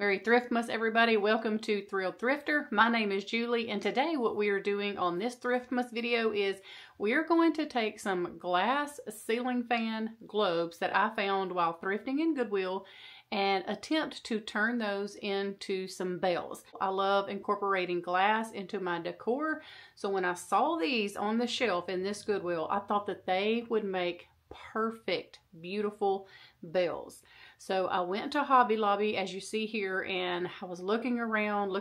Merry Thriftmas, everybody. Welcome to Thrilled Thrifter. My name is Julie, and today what we are doing on this Thriftmas video is we're going to take some glass ceiling fan globes that I found while thrifting in Goodwill and attempt to turn those into some bells. I love incorporating glass into my decor, so when I saw these on the shelf in this Goodwill, I thought that they would make perfect, beautiful bells. So I went to Hobby Lobby, as you see here, and I was looking around,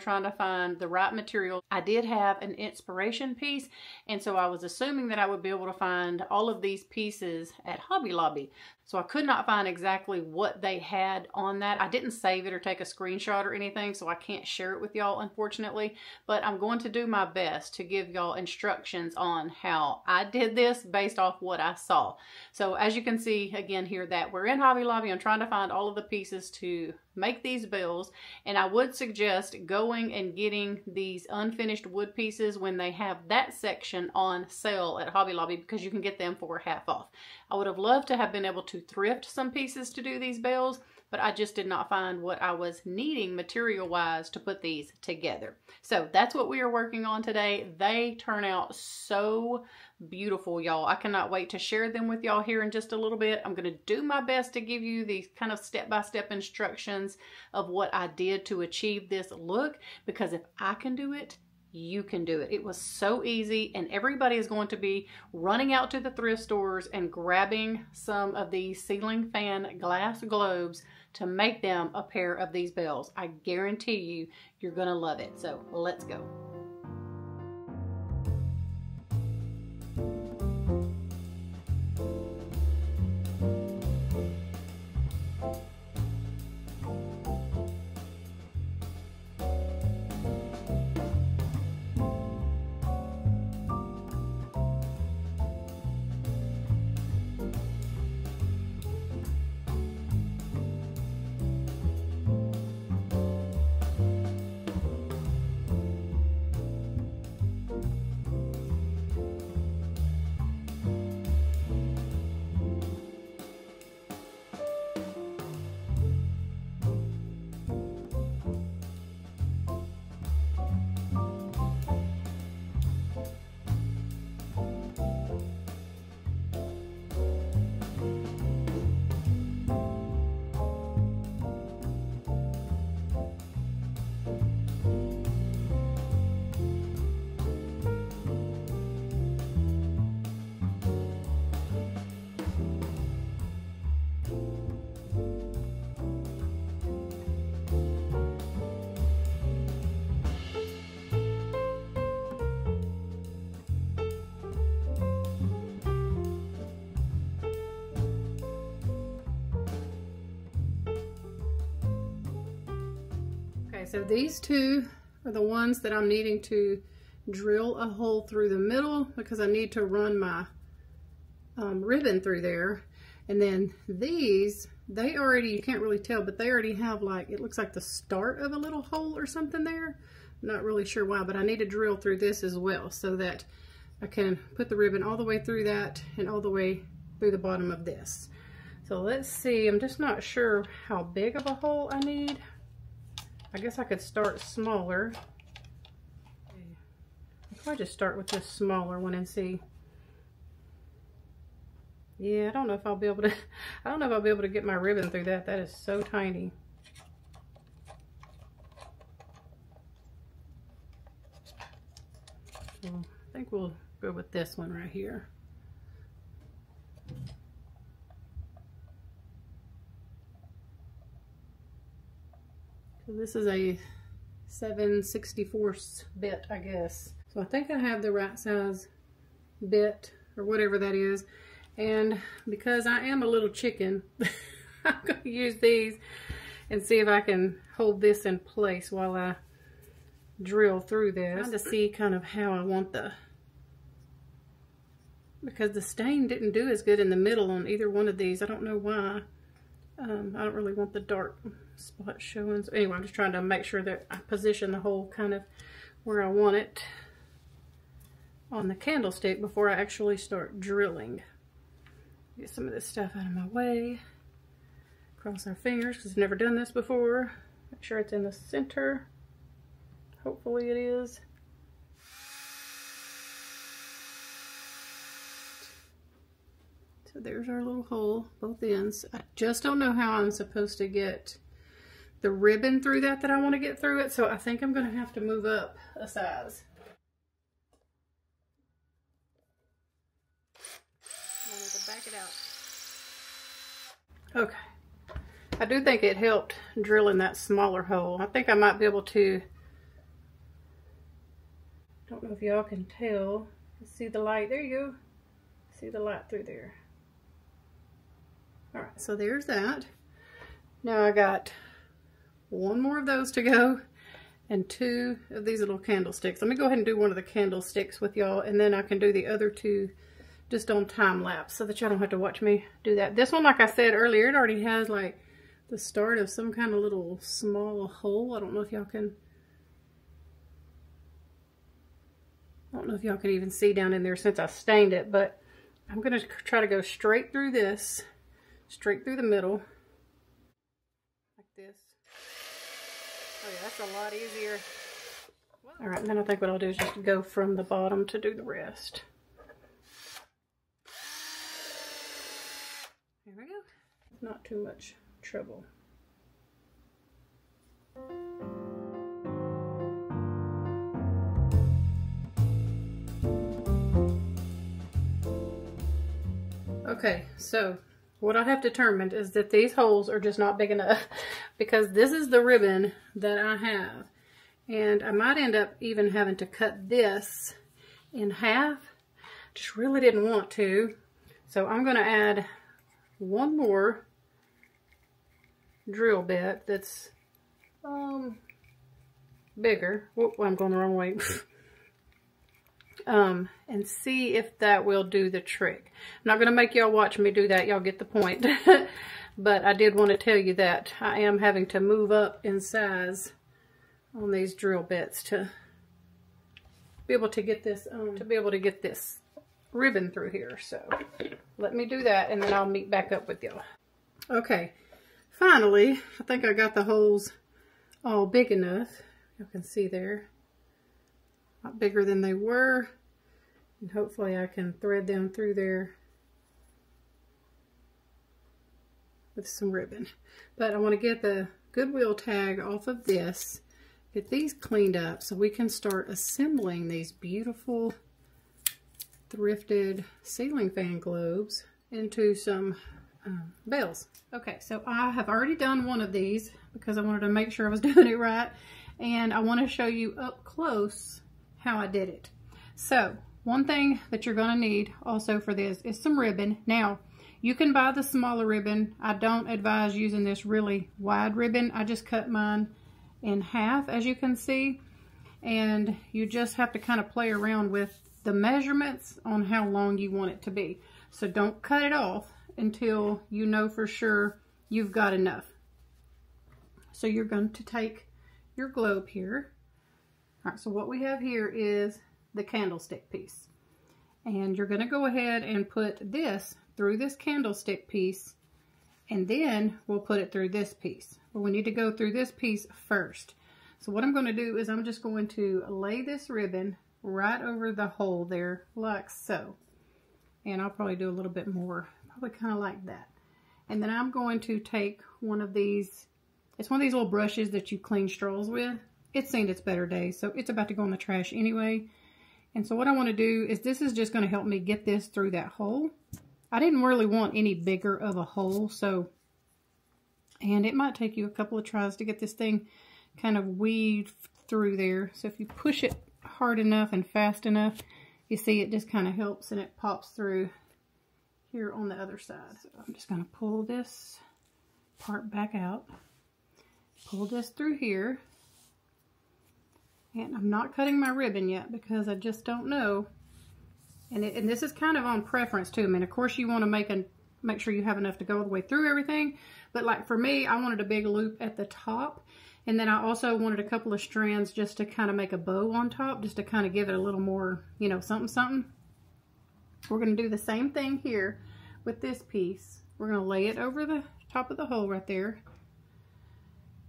trying to find the right material. I did have an inspiration piece, and so I was assuming that I would be able to find all of these pieces at Hobby Lobby. So I could not find exactly what they had on that. I didn't save it or take a screenshot or anything, so I can't share it with y'all, unfortunately, but I'm going to do my best to give y'all instructions on how I did this based off what I saw. So as you can see again here, that we're in Hobby Lobby. I'm trying to find all of the pieces to make these bells, and I would suggest going and getting these unfinished wood pieces when they have that section on sale at Hobby Lobby, because you can get them for half off. I would have loved to have been able to thrift some pieces to do these bells, but I just did not find what I was needing material wise to put these together. So that's what we are working on today. They turn out so beautiful, y'all. I cannot wait to share them with y'all here in just a little bit. I'm going to do my best to give you these kind of step-by-step instructions of what I did to achieve this look, because if I can do it, you can do it. It was so easy, and everybody is going to be running out to the thrift stores and grabbing some of these ceiling fan glass globes to make them a pair of these bells. I guarantee you, you're going to love it. So let's go. So these two are the ones that I'm needing to drill a hole through the middle, because I need to run my ribbon through there. And then these, they already, you can't really tell, but they already have like, it looks like the start of a little hole or something there. I'm not really sure why, but I need to drill through this as well so that I can put the ribbon all the way through that and all the way through the bottom of this. So let's see, I'm just not sure how big of a hole I need. I guess I could start smaller. I'll probably just start with this smaller one and see. Yeah, I don't know if I'll be able to, I don't know if I'll be able to get my ribbon through that. That is so tiny. So I think we'll go with this one right here. This is a 7/64 bit, I guess. So I think I have the right size bit or whatever that is. And because I am a little chicken, I'm gonna use these and see if I can hold this in place while I drill through this. I'm trying to see kind of how I want the, because the stain didn't do as good in the middle on either one of these. I don't know why. I don't really want the dark spot showing. So anyway, I'm just trying to make sure that I position the hole kind of where I want it on the candlestick before I actually start drilling. Get some of this stuff out of my way. Cross our fingers, because I've never done this before. Make sure it's in the center. Hopefully it is. So there's our little hole, both ends. I just don't know how I'm supposed to get the ribbon through that I want to get through it, so I think I'm going to have to move up a size. I need to back it out. Okay. I do think it helped drilling that smaller hole. I think I might be able to, I don't know if y'all can tell. Let's see the light. There you go. See the light through there. All right, so there's that. Now I got one more of those to go and two of these little candlesticks. Let me go ahead and do one of the candlesticks with y'all, and then I can do the other two just on time lapse so that y'all don't have to watch me do that. This one, like I said earlier, it already has like the start of some kind of little small hole. I don't know if y'all can, I don't know if y'all can even see down in there since I stained it, but I'm going to try to go straight through this, straight through the middle, like this. Oh yeah, that's a lot easier. All right, and then I think what I'll do is just go from the bottom to do the rest. There we go. Not too much trouble. Okay, so what I have determined is that these holes are just not big enough, because this is the ribbon that I have, and I might end up even having to cut this in half. Just really didn't want to, so I'm going to add one more drill bit that's bigger. Whoop, I'm going the wrong way. And see if that will do the trick. I'm not going to make y'all watch me do that. Y'all get the point. But I did want to tell you that I am having to move up in size on these drill bits to be able to get this ribbon through here. So let me do that, and then I'll meet back up with y'all. Okay, finally, I think I got the holes all big enough. You can see there. A lot bigger than they were. And hopefully I can thread them through there with some ribbon. But I want to get the Goodwill tag off of this, get these cleaned up so we can start assembling these beautiful thrifted ceiling fan globes into some bells. Okay, so I have already done one of these because I wanted to make sure I was doing it right, and I want to show you up close how I did it. So one thing that you're going to need also for this is some ribbon. Now, you can buy the smaller ribbon. I don't advise using this really wide ribbon. I just cut mine in half, as you can see, and you just have to kind of play around with the measurements on how long you want it to be. So don't cut it off until you know for sure you've got enough. So you're going to take your globe here. All right, so what we have here is the candlestick piece, and you're going to go ahead and put this through this candlestick piece, and then we'll put it through this piece. But we need to go through this piece first. So what I'm going to do is I'm just going to lay this ribbon right over the hole there, like so, and I'll probably do a little bit more, probably kind of like that. And then I'm going to take one of these, it's one of these little brushes that you clean straws with. It's seen its better days, so it's about to go in the trash anyway. And so what I want to do is, this is just going to help me get this through that hole. I didn't really want any bigger of a hole, so, and it might take you a couple of tries to get this thing kind of weaved through there. So if you push it hard enough and fast enough, you see it just kind of helps, and it pops through here on the other side. So I'm just going to pull this part back out, pull this through here. And I'm not cutting my ribbon yet because I just don't know. And this is kind of on preference too. I mean, of course you want to make sure you have enough to go all the way through everything. But like for me, I wanted a big loop at the top. And then I also wanted a couple of strands just to kind of make a bow on top, just to kind of give it a little more, you know, something, something. We're going to do the same thing here with this piece. We're going to lay it over the top of the hole right there.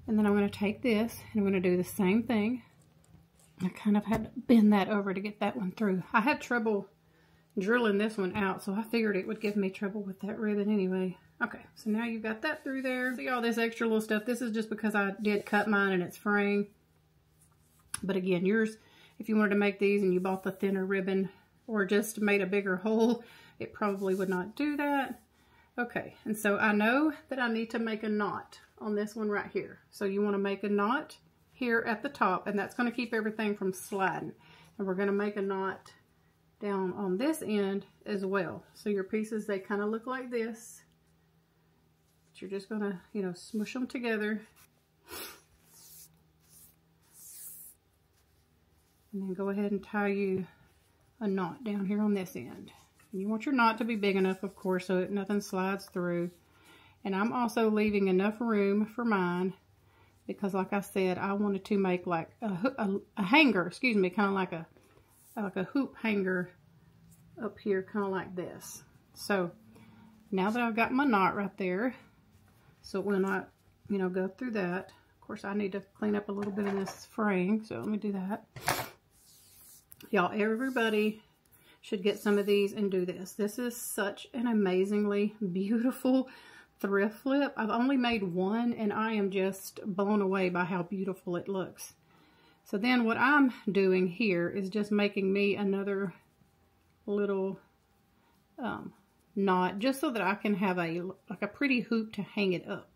And then I'm going to take this and I'm going to do the same thing. I kind of had to bend that over to get that one through. I had trouble drilling this one out, so I figured it would give me trouble with that ribbon anyway. Okay, so now you've got that through there. See all this extra little stuff? This is just because I did cut mine and it's fraying. But again, yours, if you wanted to make these and you bought the thinner ribbon or just made a bigger hole, it probably would not do that. Okay, and so I know that I need to make a knot on this one right here. So you want to make a knot here at the top, and that's going to keep everything from sliding. And we're going to make a knot down on this end as well. So your pieces, they kind of look like this. But you're just going to, you know, smoosh them together. And then go ahead and tie you a knot down here on this end. And you want your knot to be big enough, of course, so that nothing slides through. And I'm also leaving enough room for mine because, like I said, I wanted to make like a hanger, excuse me, kind of like a hoop hanger up here, kind of like this. So now that I've got my knot right there, so it will not, you know, go through that. Of course, I need to clean up a little bit of this fraying, so let me do that. Y'all, everybody should get some of these and do this. This is such an amazingly beautiful thrift flip. I've only made one and I am just blown away by how beautiful it looks. So then what I'm doing here is just making me another little knot just so that I can have a pretty hoop to hang it up.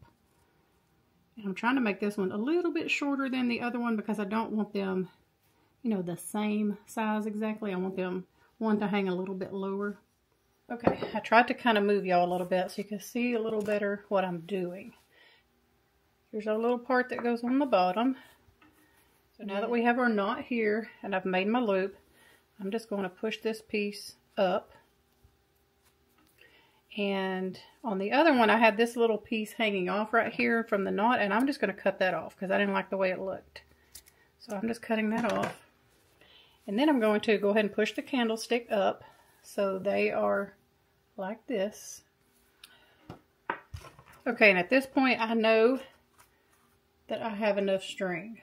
And I'm trying to make this one a little bit shorter than the other one because I don't want them, you know, the same size exactly. I want them one to hang a little bit lower. Okay, I tried to kind of move y'all a little bit so you can see a little better what I'm doing. Here's our little part that goes on the bottom. So now that we have our knot here and I've made my loop, I'm just going to push this piece up. And on the other one, I had this little piece hanging off right here from the knot, and I'm just going to cut that off because I didn't like the way it looked. So I'm just cutting that off. And then I'm going to go ahead and push the candlestick up so they are like this. Okay, and at this point I know that I have enough string.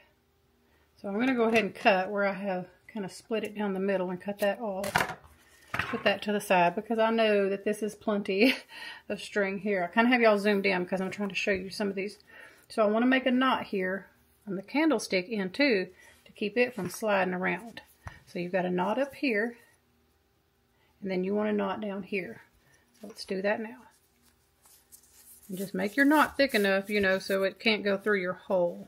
So I'm going to go ahead and cut where I have kind of split it down the middle and cut that off. Put that to the side because I know that this is plenty of string here. I kind of have y'all zoomed in because I'm trying to show you some of these. So I want to make a knot here on the candlestick end too to keep it from sliding around. So you've got a knot up here. And then you want a knot down here. So let's do that now. And just make your knot thick enough, you know, so it can't go through your hole.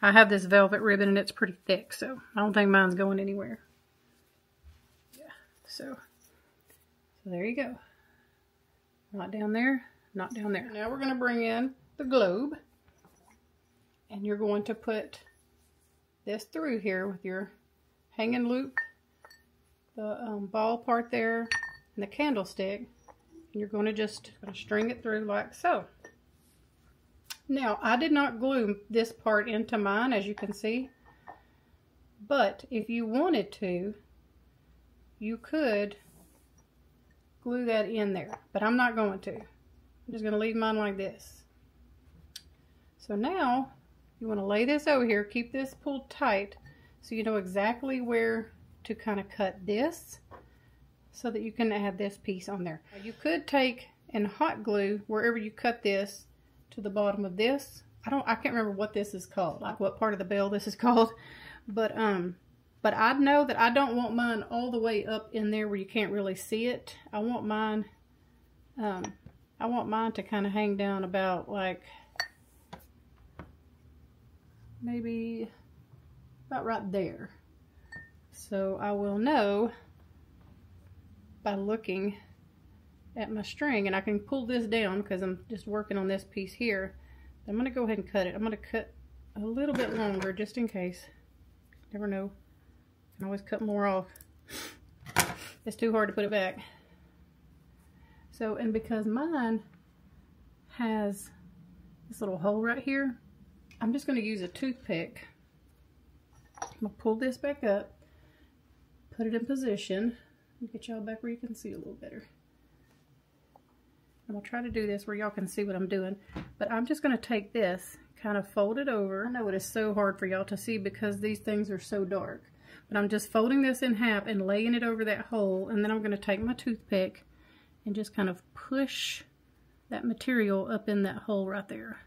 I have this velvet ribbon and it's pretty thick, so I don't think mine's going anywhere. Yeah, so there you go. Knot down there, knot down there. Now we're going to bring in the globe. And you're going to put this through here with your hanging loop, the ball part there, and the candlestick. And you're going to just string it through like so. Now, I did not glue this part into mine, as you can see, but if you wanted to, you could glue that in there, but I'm not going to. I'm just going to leave mine like this. So now, you want to lay this over here, keep this pulled tight, so you know exactly where to kind of cut this so that you can add this piece on there. You could take and hot glue wherever you cut this to the bottom of this. I can't remember what this is called, like what part of the bell this is called, but I know that I don't want mine all the way up in there where you can't really see it. I want mine to kind of hang down about like maybe about right there. So I will know by looking at my string, and I can pull this down because I'm just working on this piece here. I'm going to go ahead and cut it. I'm going to cut a little bit longer just in case. Never know. I can always cut more off. It's too hard to put it back. So, and because mine has this little hole right here, I'm just going to use a toothpick. I'm going to pull this back up. Put it in position. Get y'all back where you can see a little better. I'm going to try to do this where y'all can see what I'm doing, but I'm just going to take this, kind of fold it over. I know it is so hard for y'all to see because these things are so dark, but I'm just folding this in half and laying it over that hole, and then I'm going to take my toothpick and just kind of push that material up in that hole right there.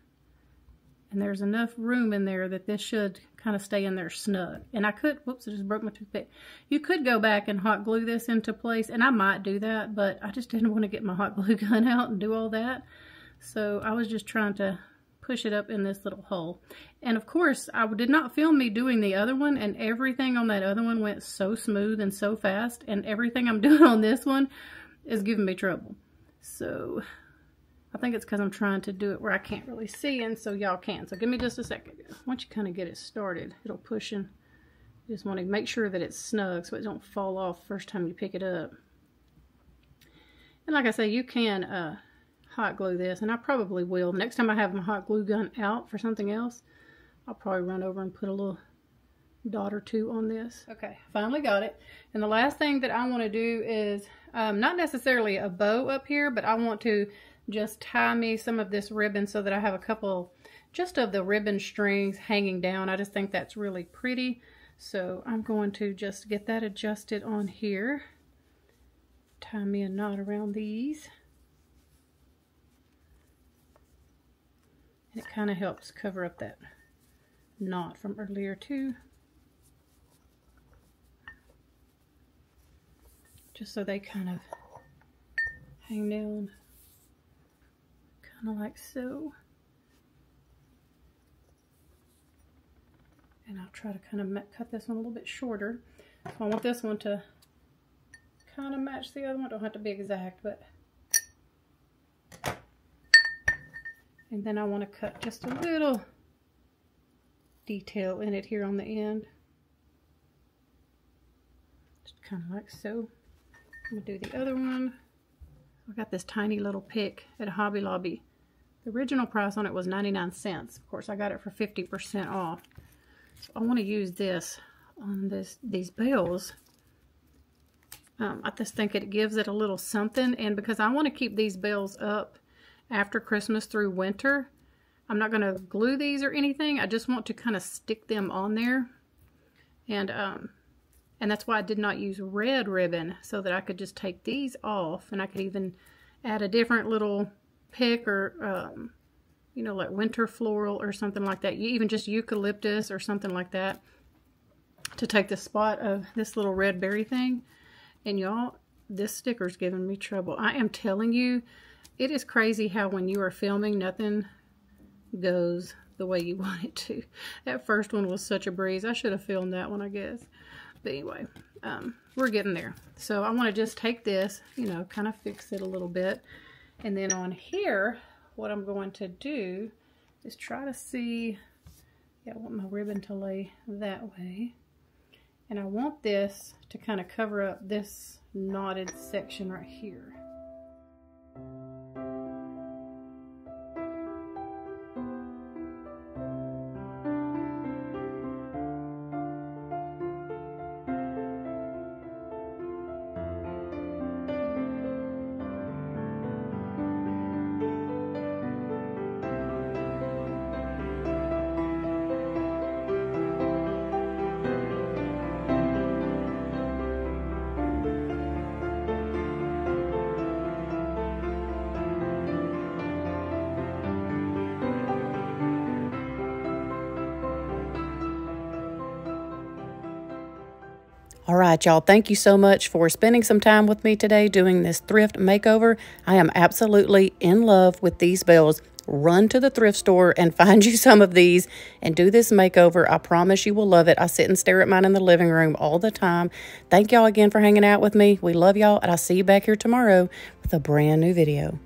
And there's enough room in there that this should kind of stay in there snug. And I could, whoops, I just broke my toothpick. You could go back and hot glue this into place, and I might do that, but I just didn't want to get my hot glue gun out and do all that. So I was just trying to push it up in this little hole. And of course, I did not film me doing the other one, and everything on that other one went so smooth and so fast, and everything I'm doing on this one is giving me trouble. So I think it's because I'm trying to do it where I can't really see, and so y'all can. So give me just a second. Once you kind of get it started, it'll push in. You just want to make sure that it's snug so it don't fall off first time you pick it up. And like I say, you can hot glue this, and I probably will. Next time I have my hot glue gun out for something else, I'll probably run over and put a little dot or two on this. Okay, finally got it. And the last thing that I want to do is not necessarily a bow up here, but I want to just tie me some of this ribbon so that I have a couple just of the ribbon strings hanging down. I just think that's really pretty. So I'm going to just get that adjusted on here. Tie me a knot around these. And it kind of helps cover up that knot from earlier too. Just so they kind of hang down. Like so, and I'll try to kind of cut this one a little bit shorter. So I want this one to kind of match the other one. Don't have to be exact, but, and then I want to cut just a little detail in it here on the end, just kind of like so. I'm gonna do the other one. I got this tiny little pick at Hobby Lobby. The original price on it was 99 cents. Of course, I got it for 50% off. So I want to use this on these bells. I just think it gives it a little something. And because I want to keep these bells up after Christmas through winter, I'm not going to glue these or anything. I just want to kind of stick them on there. And that's why I did not use red ribbon, so that I could just take these off, and I could even add a different little pick or, you know, like winter floral or something like that. Even just eucalyptus or something like that to take the spot of this little red berry thing. And y'all, this sticker's giving me trouble. I am telling you, it is crazy how when you are filming, nothing goes the way you want it to. That first one was such a breeze. I should have filmed that one, I guess. But anyway, we're getting there. So I want to just take this, you know, kind of fix it a little bit. And then on here, what I'm going to do is try to see, yeah, I want my ribbon to lay that way. And I want this to kind of cover up this knotted section right here. All right, y'all, thank you so much for spending some time with me today doing this thrift makeover. I am absolutely in love with these bells. Run to the thrift store and find you some of these and do this makeover. I promise you will love it. I sit and stare at mine in the living room all the time. Thank y'all again for hanging out with me. We love y'all, and I'll see you back here tomorrow with a brand new video.